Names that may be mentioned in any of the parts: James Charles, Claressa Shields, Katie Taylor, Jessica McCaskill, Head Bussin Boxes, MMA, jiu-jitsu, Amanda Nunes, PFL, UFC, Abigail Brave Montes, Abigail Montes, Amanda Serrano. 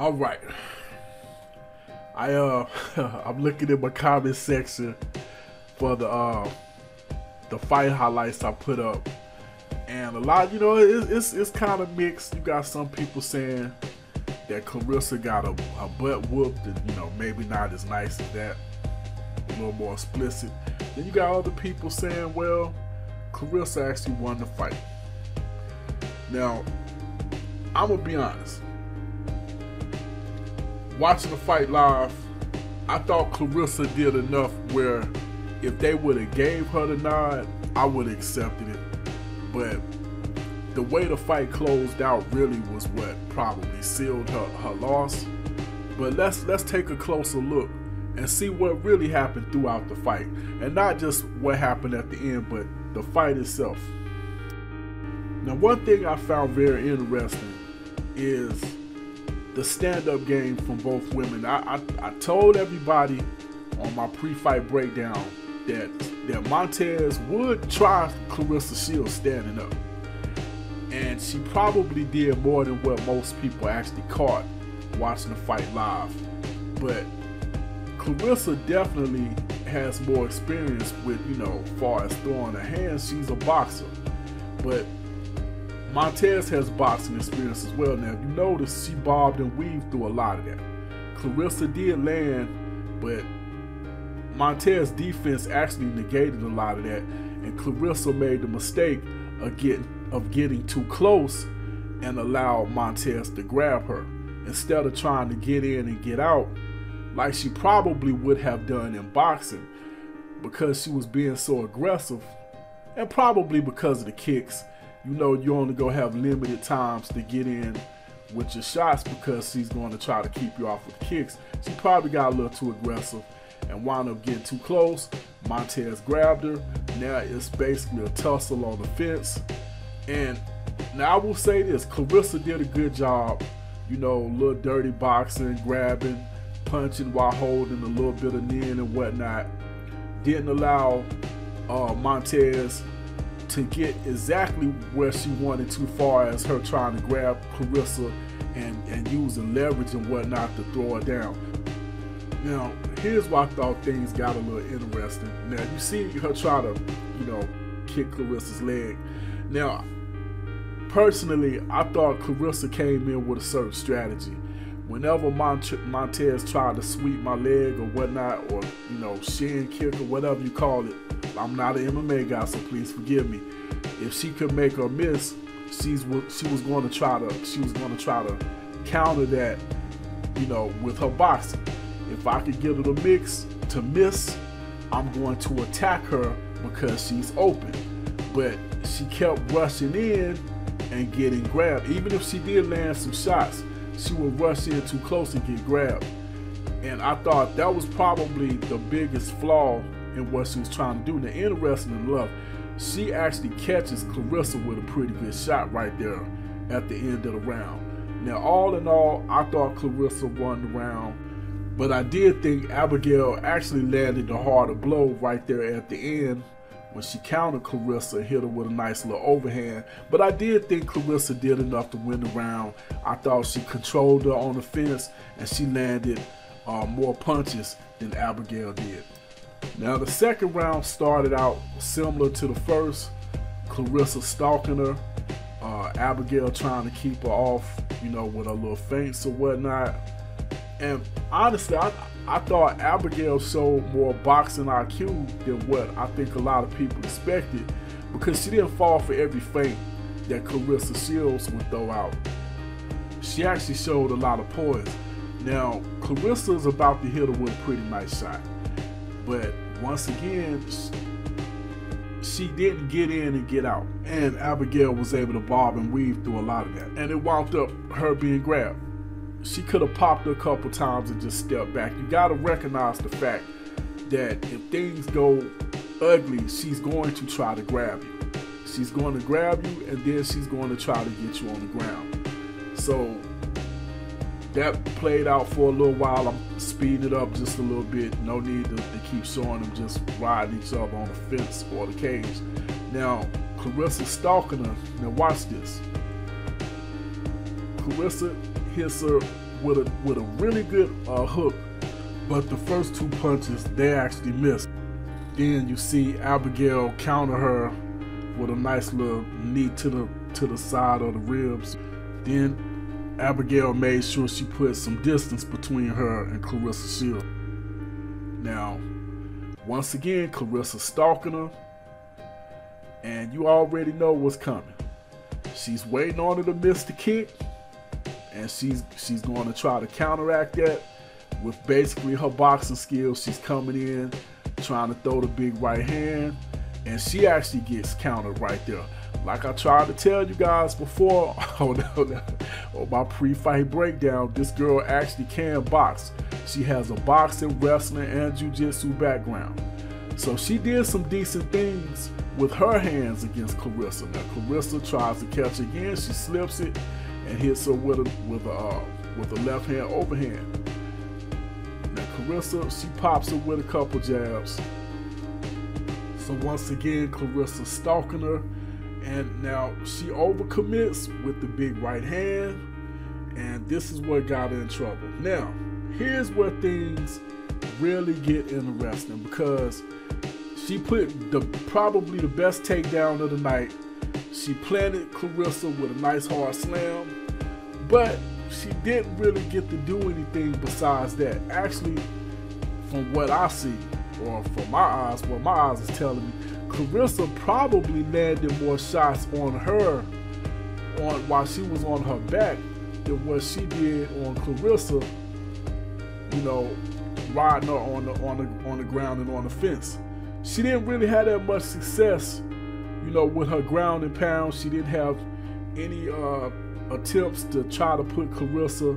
All right. I'm looking in my comment section for the fight highlights I put up, and a lot, you know, it's kind of mixed. You got some people saying that Claressa got a butt whooped, and you know, maybe not as nice as that, a little more explicit. Then you got other people saying, well, Claressa actually won the fight. Now, I'm gonna be honest. Watching the fight live, I thought Claressa did enough where if they would have gave her the nod, I would have accepted it. But the way the fight closed out really was what probably sealed her loss. But let's take a closer look and see what really happened throughout the fight, and not just what happened at the end, but the fight itself. Now, one thing I found very interesting is the stand-up game from both women. I told everybody on my pre-fight breakdown that Montes would try Claressa Shields standing up, and she probably did more than what most people actually caught watching the fight live. But Claressa definitely has more experience with, you know, far as throwing her hands. She's a boxer, but Montes has boxing experience as well. Now, if you notice, she bobbed and weaved through a lot of that. Claressa did land, but Montes' defense actually negated a lot of that, and Claressa made the mistake of getting too close and allowed Montes to grab her instead of trying to get in and get out like she probably would have done in boxing, because she was being so aggressive, and probably because of the kicks. You know, you're only going to have limited times to get in with your shots because she's going to try to keep you off with kicks. She probably got a little too aggressive and wound up getting too close. Montes grabbed her. Now it's basically a tussle on the fence. And now I will say this, Claressa did a good job, you know, a little dirty boxing, grabbing, punching while holding a little bit of nin and whatnot. Didn't allow Montes to get exactly where she wanted, too far as her trying to grab Claressa and using leverage and whatnot to throw her down. Now, here's why I thought things got a little interesting. Now, you see her try to, you know, kick Claressa's leg. Now, personally, I thought Claressa came in with a certain strategy. Whenever Montes tried to sweep my leg or whatnot, or, you know, shin kick or whatever you call it, I'm not an MMA guy, so please forgive me. If she could make her miss, she was going to try to counter that, you know, with her boxing. If I could get her to miss, I'm going to attack her because she's open. But she kept rushing in and getting grabbed. Even if she did land some shots, she would rush in too close and get grabbed. And I thought that was probably the biggest flaw and what she was trying to do. The interesting enough, she actually catches Claressa with a pretty good shot right there at the end of the round. Now, all in all, I thought Claressa won the round, but I did think Abigail actually landed the harder blow right there at the end when she countered Claressa and hit her with a nice little overhand. But I did think Claressa did enough to win the round. I thought she controlled her on the fence, and she landed more punches than Abigail did. Now, the second round started out similar to the first. Claressa stalking her, Abigail trying to keep her off, you know, with her little feints or whatnot. And honestly, I thought Abigail showed more boxing IQ than what I think a lot of people expected, because she didn't fall for every feint that Claressa Shields would throw out. She actually showed a lot of poise. Now, Claressa is about to hit her with a pretty nice shot. But once again, she didn't get in and get out, and Abigail was able to bob and weave through a lot of that, and it wound up her being grabbed. She could have popped her a couple times and just stepped back. You got to recognize the fact that if things go ugly, she's going to try to grab you. She's going to grab you, and then she's going to try to get you on the ground. So that played out for a little while. I'm speeding it up just a little bit. No need to keep showing them just riding each other on the fence or the cage. Now, Claressa stalking her. Now watch this. Claressa hits her with a really good hook, but the first two punches they actually missed. Then you see Abigail counter her with a nice little knee to the side of the ribs. Then Abigail made sure she put some distance between her and Claressa Shields. Now, once again, Claressa's stalking her, and you already know what's coming. She's waiting on her to miss the kick, and she's going to try to counteract that with basically her boxing skills. She's coming in, trying to throw the big right hand, and she actually gets countered right there. Like I tried to tell you guys before on my pre-fight breakdown, this girl actually can box. She has a boxing, wrestling, and jiu-jitsu background. So she did some decent things with her hands against Claressa. Now Claressa tries to catch again, she slips it and hits her with a left hand overhand. Now Claressa, she pops her with a couple jabs. So once again, Claressa stalking her, and now she overcommits with the big right hand, and this is what got her in trouble. Now here's where things really get interesting, because she put probably the best takedown of the night. She planted Claressa with a nice hard slam, but she didn't really get to do anything besides that. Actually, from what I see, or from my eyes, what my eyes is telling me, Claressa probably landed more shots on her while she was on her back than what she did on Claressa, you know, riding her on the ground and on the fence. She didn't really have that much success, you know, with her ground and pound. She didn't have any attempts to try to put Claressa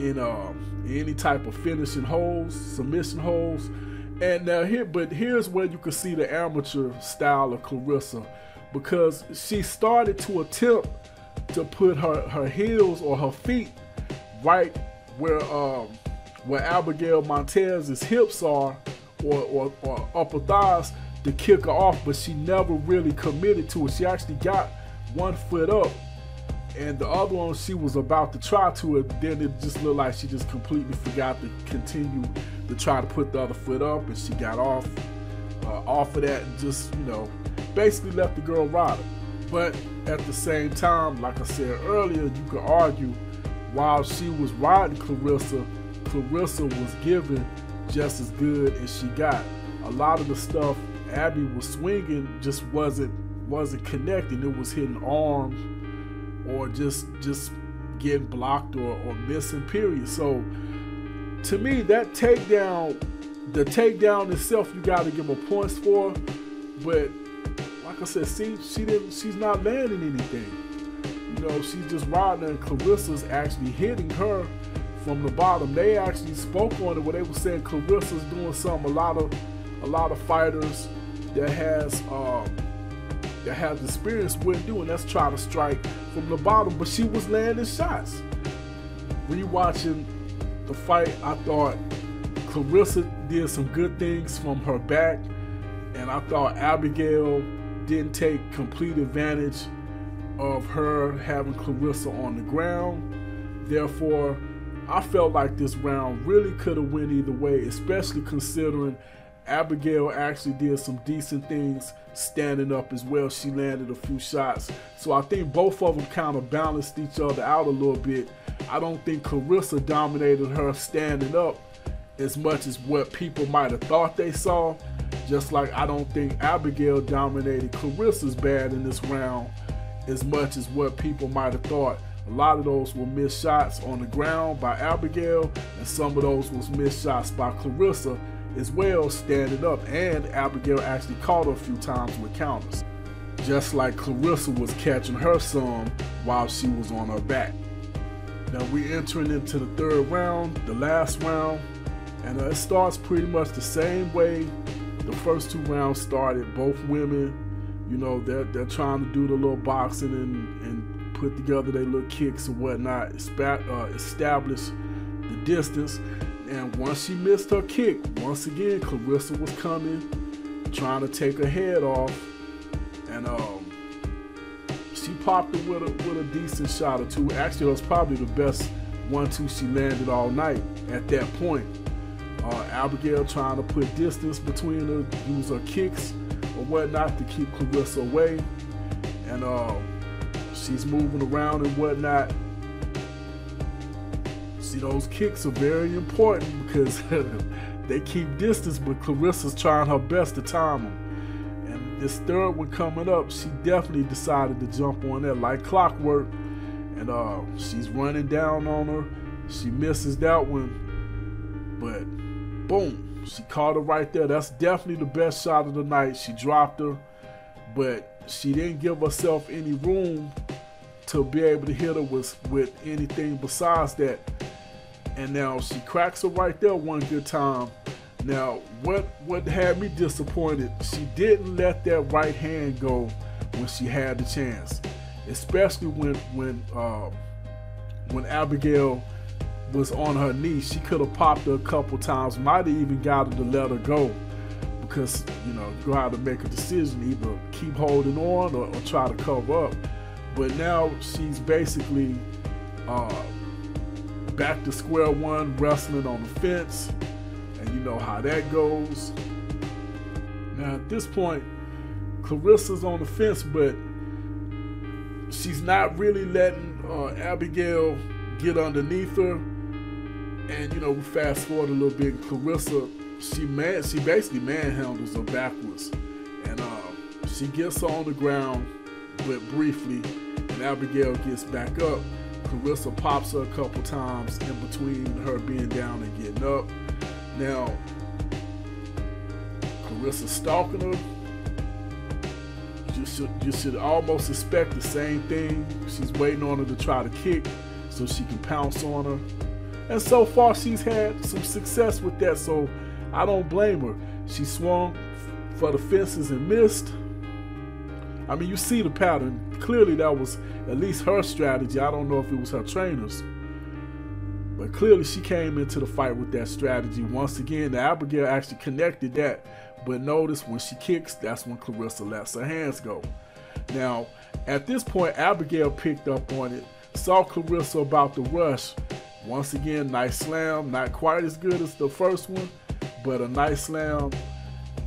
in any type of finishing holds, submission holds. And now here's where you can see the amateur style of Claressa, because she started to attempt to put her heels or her feet right where Abigail Montes's hips are, or upper thighs, to kick her off, but she never really committed to it. She actually got one foot up, and the other one she was about to try to it, then it just looked like she just completely forgot to continue to try to put the other foot up, and she got off of that and just, you know, basically left the girl ride her. But at the same time, like I said earlier, you could argue while she was riding Claressa, Claressa was giving just as good as she got. A lot of the stuff Abby was swinging just wasn't connecting. It was hitting arms or just getting blocked or missing, period. So to me, that takedown, the takedown itself, you got to give her points for. But like I said, see, she's not landing anything. You know, she's just riding, and Claressa's actually hitting her from the bottom. They actually spoke on it where they were saying Claressa's doing something a lot of fighters that has experience wouldn't do, and that's try to strike from the bottom. But she was landing shots. Rewatching the fight, I thought Claressa did some good things from her back, and I thought Abigail didn't take complete advantage of her having Claressa on the ground. Therefore, I felt like this round really could have went either way, especially considering Abigail actually did some decent things standing up as well. She landed a few shots. So I think both of them kind of balanced each other out a little bit. I don't think Claressa dominated her standing up as much as what people might have thought they saw. Just like I don't think Abigail dominated Claressa's bad in this round as much as what people might have thought. A lot of those were missed shots on the ground by Abigail, and some of those was missed shots by Claressa as well standing up, and Abigail actually caught her a few times with counters. Just like Claressa was catching her some while she was on her back. Now we're entering into the third round, the last round, and it starts pretty much the same way the first two rounds started. Both women, you know, they're trying to do the little boxing and put together their little kicks and whatnot, establish the distance. And once she missed her kick, once again Claressa was coming, trying to take her head off, and she popped it with a decent shot or two. Actually, it was probably the best 1-2 she landed all night at that point. Abigail trying to put distance between her, use her kicks or whatnot to keep Claressa away. And she's moving around and whatnot. See, those kicks are very important because they keep distance, but Claressa's trying her best to time them. And this third one coming up, she definitely decided to jump on that like clockwork. And she's running down on her. She misses that one. But boom, she caught her right there. That's definitely the best shot of the night. She dropped her, but she didn't give herself any room to be able to hit her with anything besides that. And now she cracks her right there one good time. Now what had me disappointed, she didn't let that right hand go when she had the chance, especially when Abigail was on her knee. She could have popped her a couple times, might have even got her to let her go, because you know you got to make a decision, either keep holding on or try to cover up. But now she's basically back to square one, wrestling on the fence, and you know how that goes. Now at this point, Claressa's on the fence, but she's not really letting Abigail get underneath her. And you know, fast forward a little bit, Claressa, she basically manhandles her backwards, and she gets her on the ground, but briefly, and Abigail gets back up. Claressa pops her a couple times in between her being down and getting up. Now Claressa stalking her. You should almost expect the same thing. She's waiting on her to try to kick so she can pounce on her. And so far she's had some success with that, so I don't blame her. She swung for the fences and missed. I mean, you see the pattern. Clearly that was at least her strategy. I don't know if it was her trainers, but clearly she came into the fight with that strategy. Once again, the Abigail actually connected that. But notice when she kicks, that's when Claressa lets her hands go. Now, at this point, Abigail picked up on it, saw Claressa about to rush. Once again, nice slam, not quite as good as the first one, but a nice slam.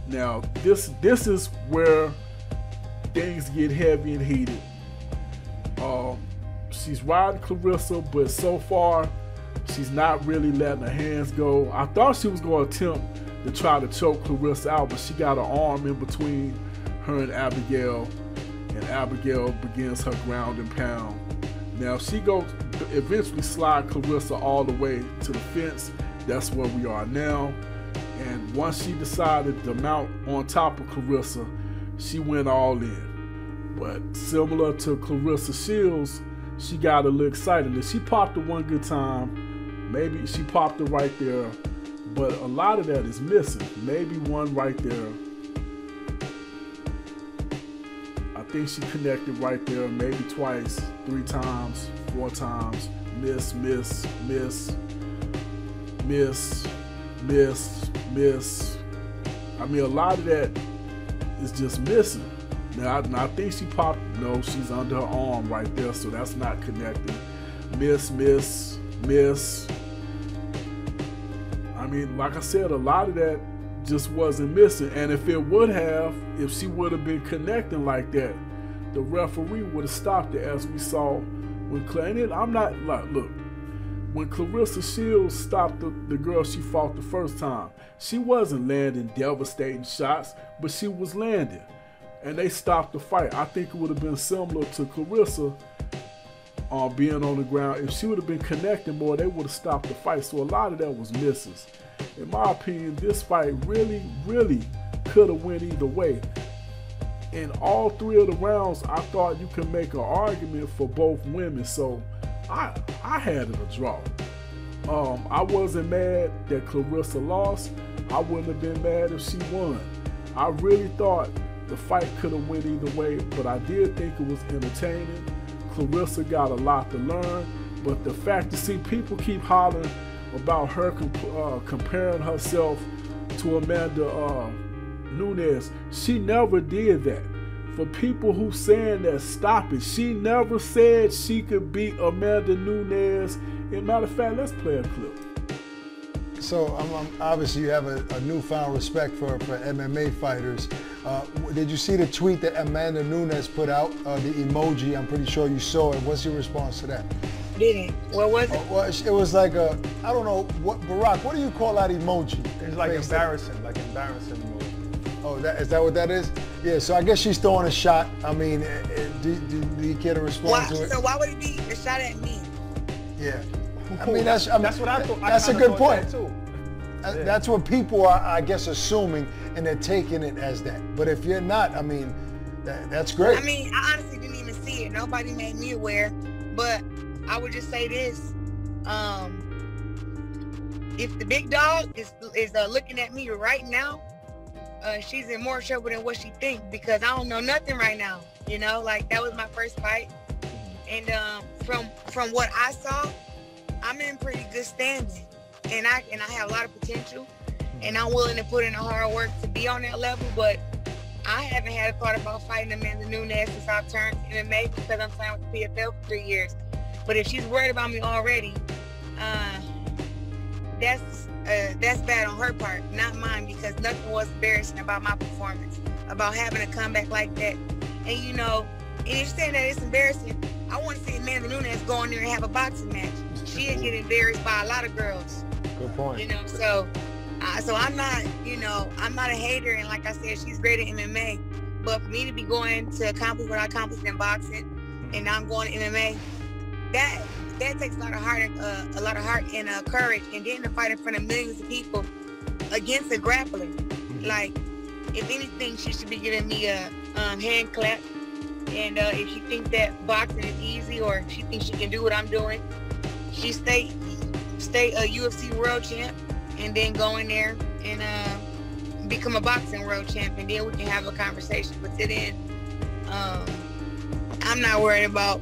Now, this is where things get heavy and heated. She's riding Claressa, but so far, she's not really letting her hands go. I thought she was going to attempt to try to choke Claressa out, but she got her arm in between her and Abigail begins her ground and pound. Now she goes eventually slide Claressa all the way to the fence. That's where we are now. And once she decided to mount on top of Claressa, she went all in. But similar to Claressa Shields, she got a little excited. And she popped her one good time. Maybe she popped her right there, but a lot of that is missing. Maybe one right there. I think she connected right there, maybe twice, 3 times, 4 times. Miss, miss, miss, miss, miss, miss. I mean, a lot of that is just missing. Now, I think she popped, no, she's under her arm right there, so that's not connecting. Miss, miss, miss. I mean, like I said, a lot of that just wasn't missing. And if it would have, if she would have been connecting like that, the referee would have stopped it, as we saw when when Claressa Shields stopped the girl she fought the first time, she wasn't landing devastating shots, but she was landing. And they stopped the fight. I think it would have been similar to Claressa being on the ground. If she would have been connecting more, they would have stopped the fight. So a lot of that was misses. In my opinion, this fight really, really could have went either way. In all 3 of the rounds, I thought you could make an argument for both women. So I had it a draw. I wasn't mad that Claressa lost. I wouldn't have been mad if she won. I really thought the fight could have went either way, but I did think it was entertaining. Claressa got a lot to learn, but the fact to see people keep hollering about her comparing herself to Amanda Nunes, she never did that. For people who saying that, stop it. She never said she could beat Amanda Nunes As a matter of fact, let's play a clip. So obviously you have a newfound respect for MMA fighters. Did you see the tweet that Amanda Nunes put out, the emoji? I'm pretty sure you saw it. What's your response to that? Didn't. What was it? Well, it was like a, I don't know, what, Barack, what do you call that emoji? It's like embarrassing, like embarrassing emoji. Oh, is that what that is? Yeah, so I guess she's throwing a shot. I mean, do you care to respond to it? So why would it be a shot at me? Yeah. I mean, that's what I thought. That's a good point. Too. Yeah. That's what people are, I guess, assuming, and they're taking it as that. But if you're not, I mean, that's great. I mean, I honestly didn't even see it. Nobody made me aware. But I would just say this: if the big dog is looking at me right now, she's in more trouble than what she thinks, because I don't know nothing right now. You know, like, that was my first fight, and from what I saw, I'm in pretty good standing, and I have a lot of potential, and I'm willing to put in the hard work to be on that level. But I haven't had a thought about fighting Amanda Nunes since I've turned MMA, because I'm signed with the PFL for 3 years. But if she's worried about me already, that's bad on her part, not mine, because nothing was embarrassing about my performance, about having a comeback like that. And you know, and if you're saying that it's embarrassing, I want to see Amanda Nunes go in there and have a boxing match. She'd get embarrassed by a lot of girls. Good point. You know, so I'm not, you know, I'm not a hater, and like I said, she's great at MMA. But for me to be going to accomplish what I accomplished in boxing, and now I'm going to MMA, that takes a lot of heart, and courage, and then to fight in front of millions of people against a grappler. Like, if anything, she should be giving me a hand clap. And if she thinks that boxing is easy, or if she thinks she can do what I'm doing, she stay a UFC world champ, and then go in there and become a boxing world champ, and then we can have a conversation. But to then, I'm not worried about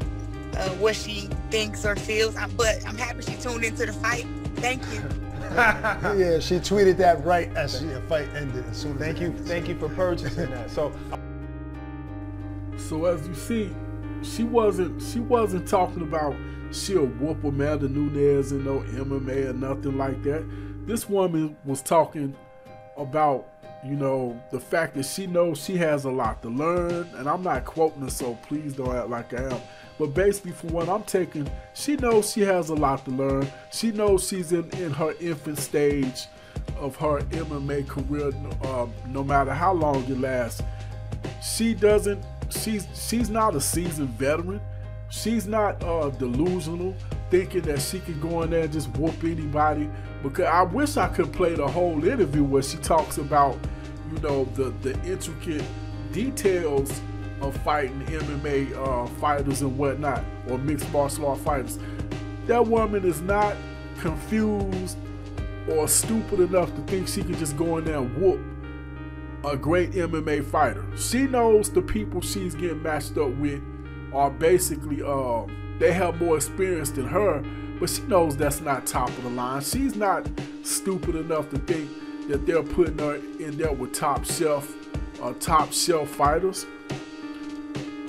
what she thinks or feels, but I'm happy she tuned into the fight. Thank you. Yeah, she tweeted that right as the fight ended. As soon as thank you for purchasing that. So as you see, she wasn't talking about she'll whoop Amanda Nunes in no MMA or nothing like that. This woman was talking about, you know, the fact that she knows she has a lot to learn, and I'm not quoting her, so please don't act like I am. But basically, from what I'm taking, she knows she has a lot to learn. She knows she's in her infant stage of her MMA career, no matter how long it lasts. She's not a seasoned veteran. She's not delusional, thinking that she can go in there and just whoop anybody. Because I wish I could play the whole interview where she talks about, you know, the intricate details of fighting MMA fighters and whatnot, or mixed martial art fighters. That woman is not confused or stupid enough to think she can just go in there and whoop a great MMA fighter. She knows the people she's getting matched up with are basically, they have more experience than her, but she knows that's not top of the line. She's not stupid enough to think that they're putting her in there with top shelf fighters.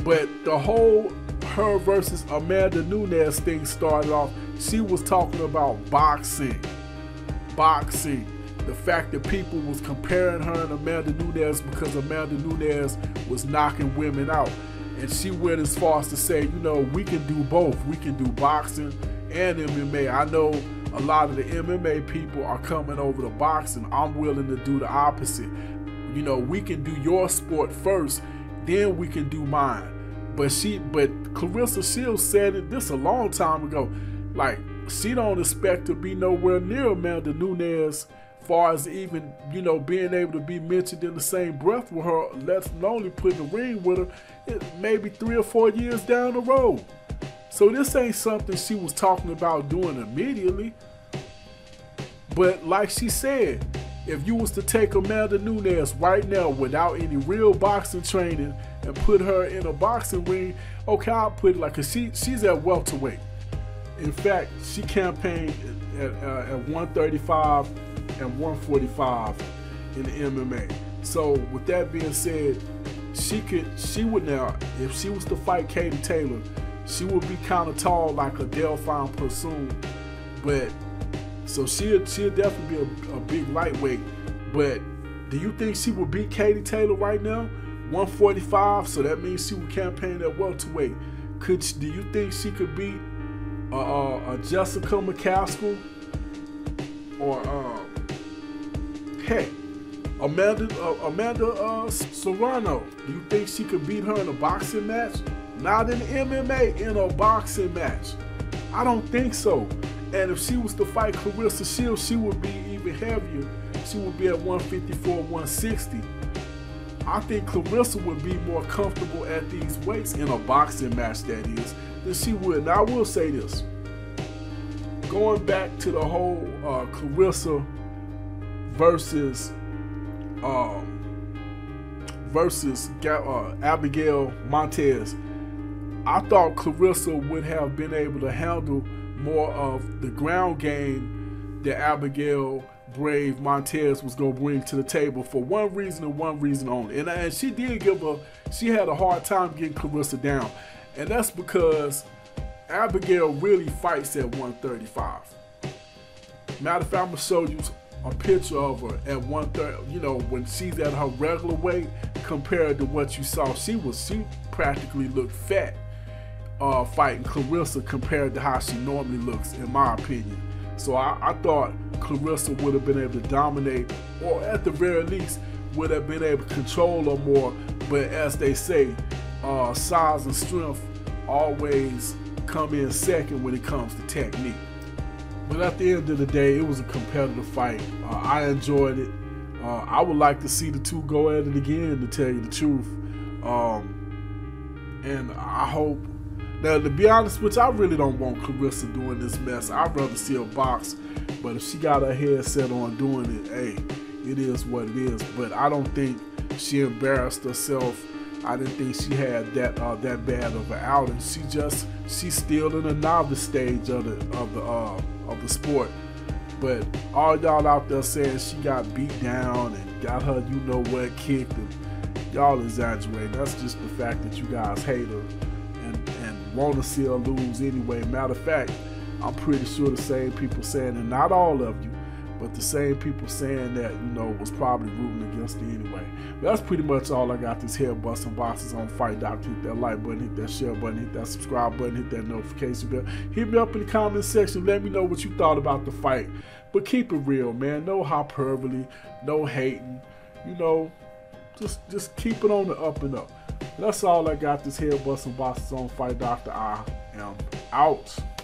But the whole her versus Amanda Nunes thing started off, she was talking about boxing. The fact that people was comparing her and Amanda Nunes because Amanda Nunes was knocking women out. And she went as far as to say, you know, we can do both. We can do boxing and MMA. I know a lot of the MMA people are coming over to boxing. I'm willing to do the opposite. You know, we can do your sport first, then we can do mine. But Claressa Shields said it this a long time ago. Like, she don't expect to be nowhere near Amanda Nunes, far as even, you know, being able to be mentioned in the same breath with her, let's only put in the ring with her, maybe 3 or 4 years down the road. So this ain't something she was talking about doing immediately. But like she said, if you was to take Amanda Nunes right now without any real boxing training and put her in a boxing ring, okay, I'll put it like, cause she's at welterweight. In fact, she campaigned at 135 and 145 in the MMA. So with that being said, she would now, if she was to fight Katie Taylor, she would be kind of tall like a Delphine Pursuit But so she'll definitely be a big lightweight. But do you think she will beat Katie Taylor right now? 145, so that means she will campaign at welterweight. Do you think she could beat a Jessica McCaskill? Or heck, Amanda Serrano? Do you think she could beat her in a boxing match? Not in MMA, in a boxing match. I don't think so. And if she was to fight Claressa Shields, she would be even heavier. She would be at 154, 160. I think Claressa would be more comfortable at these weights, in a boxing match that is, than she would. Now I will say this, going back to the whole Claressa versus Abigail Montes, I thought Claressa would have been able to handle more of the ground game that Abigail Brave Montes was going to bring to the table, for one reason and one reason only. And she did she had a hard time getting Claressa down. And that's because Abigail really fights at 135. Matter of fact, I'm going to show you a picture of her at 130, you know, when she's at her regular weight compared to what you saw. She practically looked fat fighting Claressa compared to how she normally looks, in my opinion. So I thought Claressa would have been able to dominate, or at the very least would have been able to control her more. But as they say, size and strength always come in second when it comes to technique. But at the end of the day, it was a competitive fight. I enjoyed it. I would like to see the two go at it again, to tell you the truth. And I hope... Now, to be honest with you, I really don't want Claressa doing this mess. I'd rather see her box. But if she got her head set on doing it, hey, it is what it is. But I don't think she embarrassed herself. I didn't think she had that bad of an outing. She's still in the novice stage of the sport. But all y'all out there saying she got beat down and got her, you know what, kicked, and y'all exaggerating. That's just the fact that you guys hate her and want to see her lose anyway. Matter of fact, I'm pretty sure the same people saying, and not all of you, but the same people saying that, you know, was probably rooting against her anyway. But that's pretty much all I got. This Head Bussin Boxes on Fight Doctor. Hit that like button, hit that share button, hit that subscribe button, hit that notification bell. Hit me up in the comment section. Let me know what you thought about the fight. But keep it real, man. No hyperbole, no hating. You know, just keep it on the up and up. That's all I got. This Head Bussin Boxes on Fight Doctor. I am out.